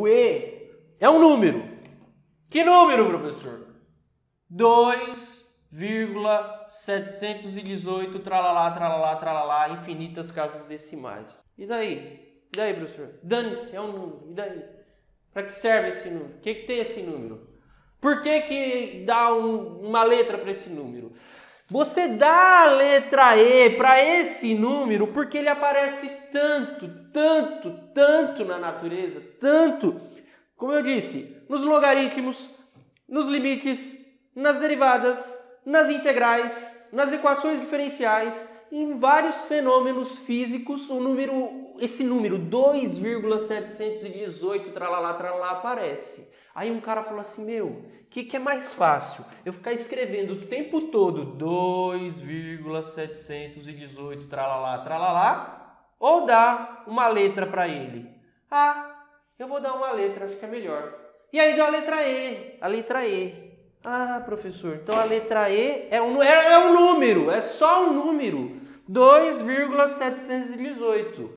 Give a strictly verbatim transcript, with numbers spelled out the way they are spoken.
o E é um número. Que número, professor? dois vírgula setecentos e dezoito, tralalá, tralalá, tralalá, infinitas casas decimais. E daí? E daí, professor? Dane-se, é um número. E daí? Para que serve esse número? O que, que tem esse número? Por que, que dá um, uma letra para esse número? Você dá a letra E para esse número porque ele aparece tanto, tanto, tanto na natureza, tanto, como eu disse, nos logaritmos, nos limites, nas derivadas, nas integrais, nas equações diferenciais, em vários fenômenos físicos, o número, esse número dois vírgula setecentos e dezoito tralalá, tralalá aparece. Aí um cara falou assim, meu, o que, que é mais fácil? Eu ficar escrevendo o tempo todo dois vírgula setecentos e dezoito tralalá, tralalá, ou dar uma letra para ele? Ah, eu vou dar uma letra, acho que é melhor. E aí deu a letra E, a letra E. Ah, professor, então a letra E é um, é, é um número, é só um número, dois vírgula setecentos e dezoito.